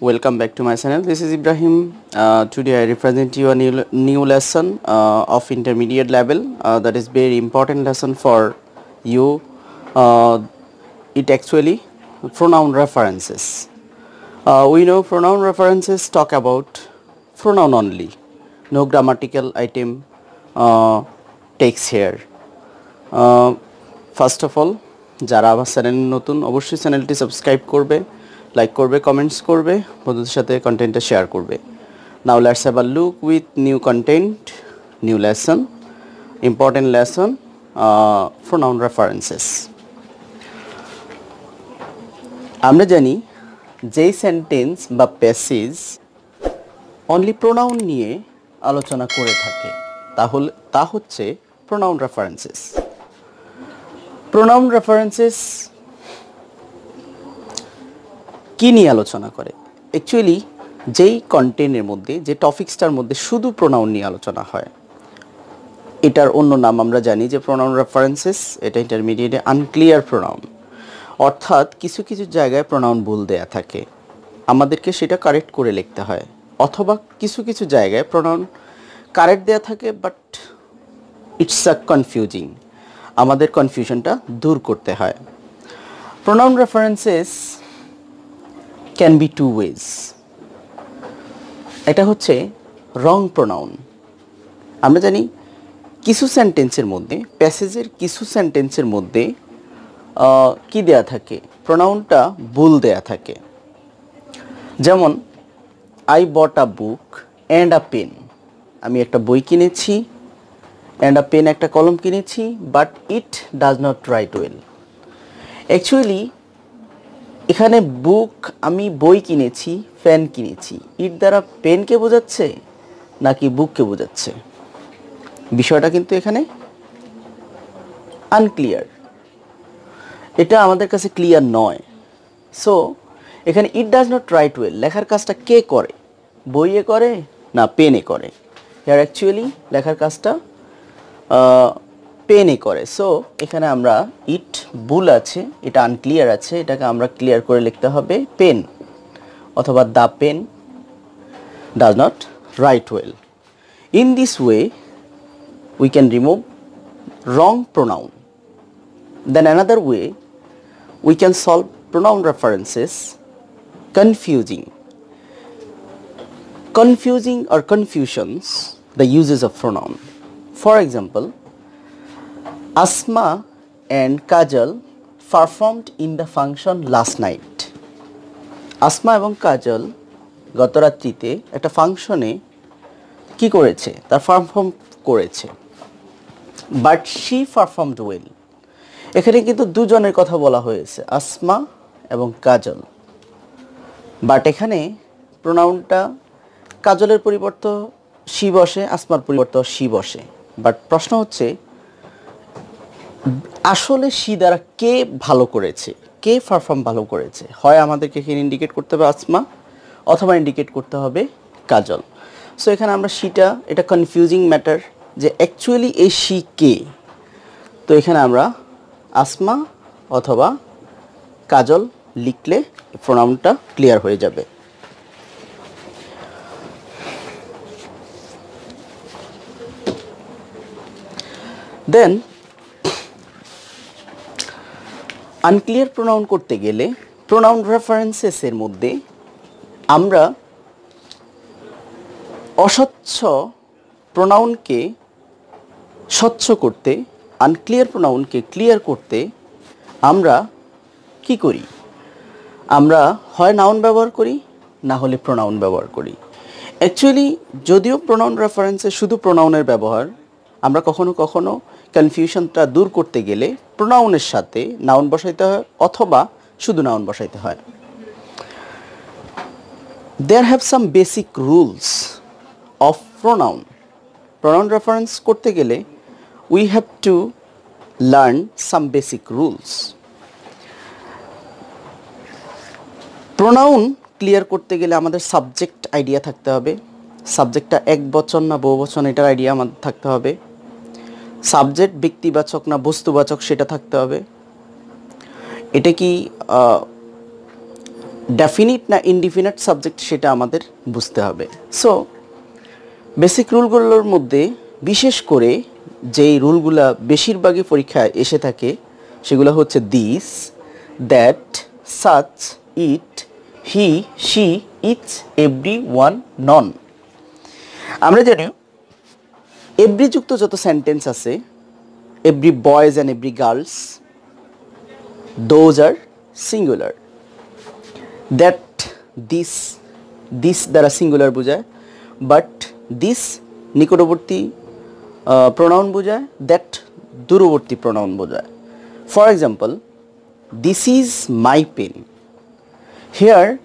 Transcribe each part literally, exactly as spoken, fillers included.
Welcome back to my channel. This is Ibrahim. Uh, today I represent you a new, new lesson uh, of intermediate level uh, that is very important lesson for you. Uh, it actually pronoun references. Uh, we know pronoun references talk about pronoun only. No grammatical item uh, takes here. Uh, first of all, যারা আমার channel নতুন অবশ্যই চ্যানেলটি subscribe করবে, like করবে, comments করবে, বন্ধুদের সাথে কন্টেন্টটা শেয়ার করবে। Now let's have a look with new content, new lesson, important lesson pronoun references. আমরা জানি যেই সেন্টেন্স বা প্যাসেজ অনলি প্রোনাউন নিয়ে আলোচনা করে থাকে তাহলে তা হচ্ছে প্রোনাউন রেফারেন্সেস। প্রোনাউন রেফারেন্সেস কী নিয়ে আলোচনা করে? অ্যাকচুয়ালি যেই কন্টেন্টের মধ্যে, যে টপিকসটার মধ্যে শুধু প্রোনাউন নিয়ে আলোচনা হয়, এটার অন্য নাম আমরা জানি যে প্রোনাউন রেফারেন্সেস। এটা ইন্টারমিডিয়েটে আনক্লিয়ার প্রোনাউন, অর্থাৎ কিছু কিছু জায়গায় প্রোনাউন ভুল দেয়া থাকে, আমাদেরকে সেটা কারেক্ট করে লিখতে হয়, অথবা কিছু কিছু জায়গায় প্রোনাউন কারেক্ট দেয়া থাকে বাট ইটস আ কনফিউজিং, আমাদের কনফিউশনটা দূর করতে হয়। Pronoun references can be two ways. এটা হচ্ছে রং প্রোনাউন। আমরা জানি কিছু সেন্টেন্সের মধ্যে, প্যাসেজের কিছু সেন্টেন্সের মধ্যে কি দেয়া থাকে, প্রোনাউনটা ভুল দেয়া থাকে। যেমন I bought a book and a pen, আমি একটা বই কিনেছি and a pen, একটা কলম কিনেছি, but it does not write well. Actually এখানে বুক, আমি বই কিনেছি, পেন কিনেছি, it দ্বারা পেনকে বোঝাচ্ছে নাকি বুককে বোঝাচ্ছে, বিষয়টা কিন্তু এখানে আনক্লিয়ার, এটা আমাদের কাছে ক্লিয়ার নয়। সো এখানে it does not write well, লেখার কাজটা কে করে, বইয়ে করে না পেনে করে? here actually লেখার কাজটা পেনে করে। সো এখানে আমরা ইট ভুল আছে, এটা আনক্লিয়ার আছে, এটাকে আমরা ক্লিয়ার করে লিখতে হবে পেন, অথবা the pen does not write well. In this way we can remove wrong pronoun. Then another way we can solve pronoun references confusing. Confusing or confusions the uses of pronoun. For example, Asma and Kajal performed in the function last night. Asma ebong Kajal gato ratrite ekta function e ki koreche, tar perform koreche, but she performed well. Ekhane kintu dujoner kotha bola hoyeche, Asma ebong Kajal, but ekhane pronoun ta Kajaler poriborto she boshe, Asmar poriborto she boshe। But প্রশ্ন হচ্ছে আসলে C দ্বারা কে ভালো করেছে, কে perform ভালো করেছে? হয় আমাদেরকে এখানে ইন্ডিকেট করতে হবে আসমা, অথবা ইন্ডিকেট করতে হবে কাজল। সো এখানে আমরা সিটা, এটা কনফিউজিং ম্যাটার যে অ্যাকচুয়ালি এই সি কে, তো এখানে আমরা আসমা অথবা কাজল লিখলে প্রোনাউনটা ক্লিয়ার হয়ে যাবে। দেন আনক্লিয়ার প্রোনাউন করতে গেলে প্রোনাউন রেফারেন্সেসের মধ্যে আমরা অস্বচ্ছ প্রোনাউনকে স্বচ্ছ করতে, আনক্লিয়ার প্রোনাউনকে ক্লিয়ার করতে আমরা কি করি? আমরা হয় নাউন ব্যবহার করি, না হলে প্রোনাউন ব্যবহার করি। অ্যাকচুয়ালি যদিও প্রোনাউন রেফারেন্সে শুধু প্রোনাউনের ব্যবহার, আমরা কখনো কখনো কনফিউশনটা দূর করতে গেলে প্রোনাউনের সাথে নাউন বসাইতে হয়, অথবা শুধু নাউন বসাইতে হয়। There have some basic rules of pronoun. Pronoun reference করতে গেলে we have to learn some basic rules. Pronoun clear করতে গেলে আমাদের সাবজেক্ট আইডিয়া থাকতে হবে, সাবজেক্টটা এক বচন না বহু বচন এটার আইডিয়া আমাদের থাকতে হবে, সাবজেক্ট ব্যক্তিবাচক না বস্তুবাচক সেটা থাকতে হবে, এটা কি डेफिनिट ना इंडिफिनिट सब्जेक्ट शेटा आमादेर बुझते हबे। सो बेसिक रूलगुलोर मध्य विशेष करे जेई रूलगुला बेशिरभागई परीक्षाय एसे थाके सेगुला होच्छे this, that, such, it, he, she, it's, everyone, none. आमरा जानि एवरी जुक्त जत सेंटेंस आछे every boys and every girls those are singular. That this this द्वारा सिंगुलर बोझाय, बाट दिस निकटवर्ती प्रोनाउन बोझाय, दैट दूरवर्ती प्रोनाउन बोझाय। For example this is my pen, here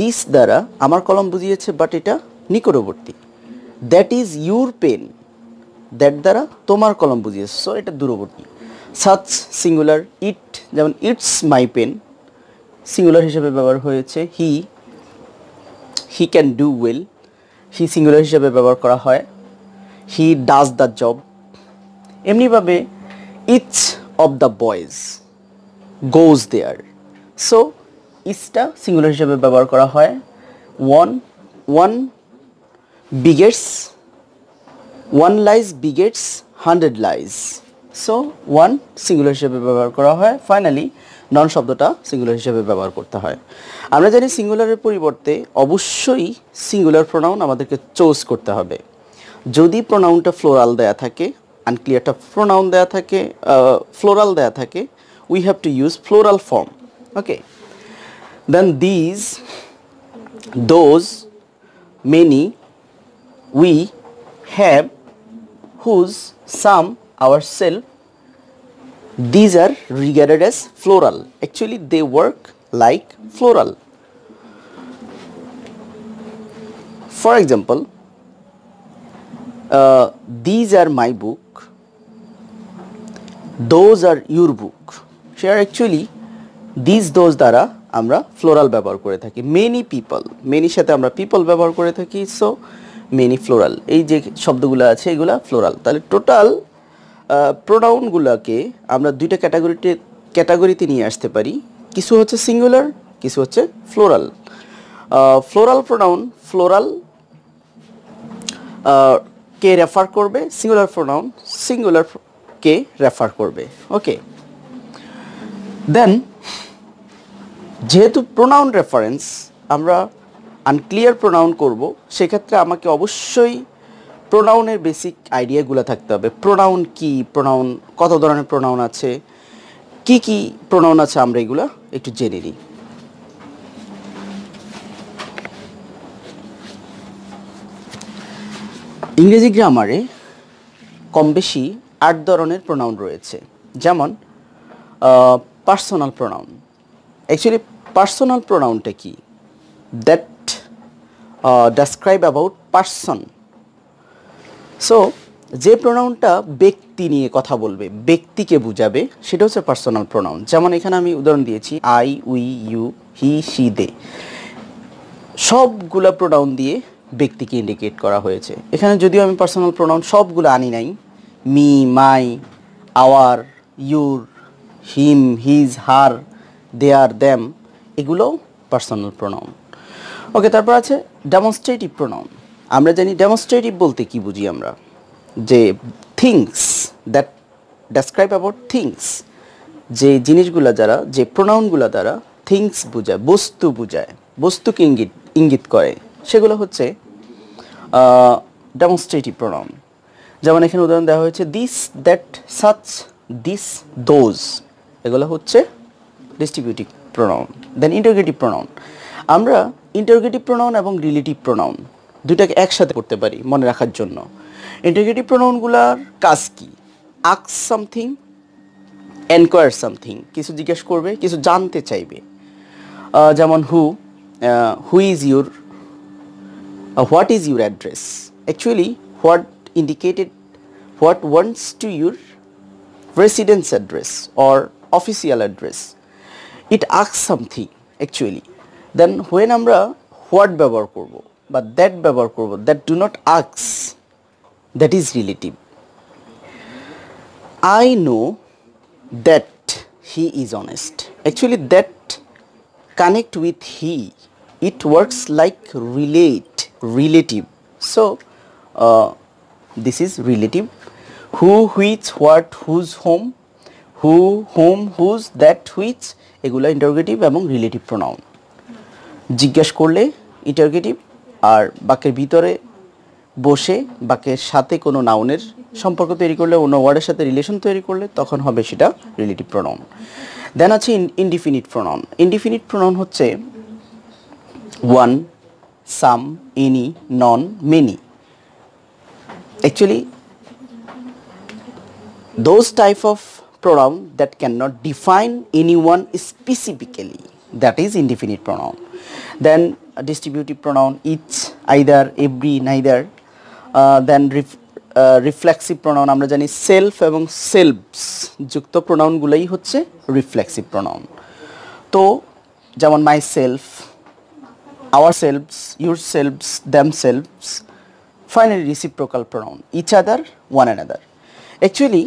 this द्वारा आमार कलम बुझिएछे बाट एटा निकटवर्ती। That is your pen, that द्वारा तोमार कलम बुझिएछे, सो एटा दूरवर्ती। सच सिंगुलर, इट जेमन इट्स माई पेन सिंगुलर हिसाबे व्यवहार होयेछे। He he can do well, he singular हिसाबे व्यवहार करा हय। हि डाज द जॉब। एमनि भावे each of the boys goes there, so इचटा सिंगुलर हिसाबे व्यवहार करा हय। One one begets, one lies begets hundred lies, so one singular हिसाबे व्यवहार करा हय। फाइनली नन शब्दटा सिंगुलर हिसाबे व्यवहार करते हैं। आमरा जानि सिंगुलारेर परिवर्ते अवश्यई सिंगुलर प्रोनाउन आमादेरके चूज करते हबे। यदि प्रोनाउनटा फ्लोराल देया थाके, आनक्लियारटा प्रोनाउन देया थाके, फ्लोराल देया थाके, we have to use plural form. Okay, then these, those, many, we, have, whose, some, ourself. These are regarded as floral. Actually, they work like floral. For example, uh, these are my book. Those are your book. Here actually, these those dara amra floral byabohar kore thaki. Many people, many shate amra people byabohar kore thaki. So many floral. Ei je shobdogula ache egula floral. Tale total प्रोनाउनगुलोके आमरा दुइटा कैटागरिते कैटागरिते निये आसते पारी। किछु होच्छे singular, किछु होच्छे फ्लोराल। फ्लोराल प्रोनाउन फ्लोराल के रेफार करबे, सिंगुलर प्रोनाउन सिंगुलर के रेफार करबे। ओके, देन जेहेतु प्रोनाउन रेफारेंस आमरा आनक्लियर प्रोनाउन करब, सेक्षेत्रे आमाके अवश्यई प्रोनाउनेर बेसिक आइडियागुलो थाकते हबे। प्रोनाउन की, प्रोनाउन कत धरनेर प्रोनाउन आछे, की की प्रोनाउन आछे, आमरा एगुलो एकटु जेने निई। इंग्रेजी ग्रामारे कम बेशी आठ धरनेर प्रोनाउन रयेछे, जेमन पार्सोनाल प्रोनाउन। एक्चुअली पार्सोनाल प्रोनाउनटा की, that describe about person. So जे प्रोनाउनटा व्यक्ति निये कथा बोलबे, व्यक्तिके बुझाबे, सेटा हच्छे पार्सोनाल प्रोनाउन। जेमन एखाने आमि उदाहरण दिएछि आई, उई, यू, हि, शी, दे, सबगुला प्रोनाउन दिए व्यक्तिके इंडिकेट करा हयेछे। एखाने जदिও आमि पार्सोनाल प्रोनाउन सबगुला आनि नाई, me, my, our, your, him, his, her, their, them, एगुलो पार्सोनाल प्रोनाउन। ओके, तारपर आछे डेमोन्स्ट्रेटिव प्रोनाउन। आमरा जानी डेमोन्स्ट्रेटिव बोलते कि बुझी आमरा, जे things that describe about things, जे जिनिसगुला द्वारा, जे प्रोनाउनगुला द्वारा थिंग्स बुझाय, बस्तु बुझाय, बस्तुके इंगित इंगित करे, सेगुलो हच्छे डेमोन्स्ट्रेटिव प्रोनाउन। जेमन एखाने उदाहरण देওয়া হয়েছে this, that, such, this, those, एगुलो हच्छे distributive pronoun. Then interrogative pronoun, आमरा इंटरोगेटिव प्रोनाउन एबं रिलेटिव प्रोनाउन दुइटाके एकसाथे करते पारी मने राखार जोन्नो। इंटरोगेटिव प्रोनाउनगुलार काज कि, आस्क सामथिंग, एनकोयार सामथिंग, किछु जिज्ञेस करबे, किछु जानते चाइबे। जेमन who, who is your, what is your address. Actually what indicated what wants to your residence address or official address, it ask something actually. Then when आमरा ह्वाट व्यवहार करब বা দ্যাট ব্যবহার করব, that do not ask, that is relative. I know that he is honest, actually that connect with he, it works like relate, relative. So uh, this is relative. Who, which, what, whose, whom, who, whom, whose, that, which, এগুলো interrogative এবং relative pronoun. জিজ্ঞাসা করলে interrogative, আর বাক্যের ভিতরে বসে বাক্যের সাথে কোনো নাউনের সম্পর্ক তৈরি করলে, অন্য ওয়ার্ডের সাথে রিলেশন তৈরি করলে তখন হবে সেটা relative pronoun. দেন আছে indefinite pronoun. Indefinite pronoun হচ্ছে one, some, any, none, many. Actually those type of pronoun that cannot define anyone specifically, that is indefinite pronoun. Then a distributive pronoun, each, either, every, neither. Uh, then ref, uh, reflexive pronoun amra jani self ebong selves jukto pronoun gulai hocche reflexive pronoun. To jemon myself, ourselves, yourselves, themselves. Finally reciprocal pronoun, each other, one another. Actually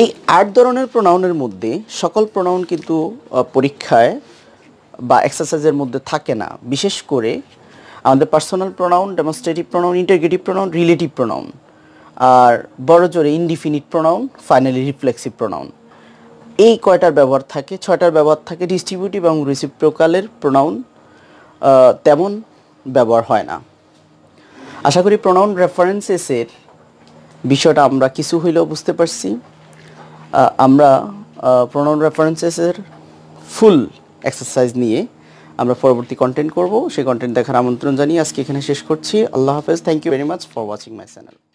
এই আট ধরনের প্রোনাউনের মধ্যে সকল pronoun কিন্তু পরীক্ষায় বা এক্সারসাইজের মধ্যে থাকে না, বিশেষ করে আমাদের personal pronoun, demonstrative pronoun, interrogative pronoun, relative pronoun আর বড় জোরে indefinite pronoun, finally reflexive pronoun, এই কয়টার ব্যবহার থাকে, ছয়টার ব্যবহার থাকে। ডিস্ট্রিবিউটিভ এবং রেসিপ্রোকালের প্রোনাউন তেমন ব্যবহার হয় না। আশা করি প্রোনাউন রেফারেন্সেসের বিষয়টা আমরা কিছু হইলেও বুঝতে পারছি। আমরা প্রোনাউন রেফারেন্সেসের ফুল এক্সারসাইজ নিয়ে আমরা পরবর্তী কন্টেন্ট করব, সেই কন্টেন্ট দেখার আমন্ত্রণ জানিয়ে আজকে এখানে শেষ করছি। আল্লাহ হাফেজ। Thank you very much for watching my channel.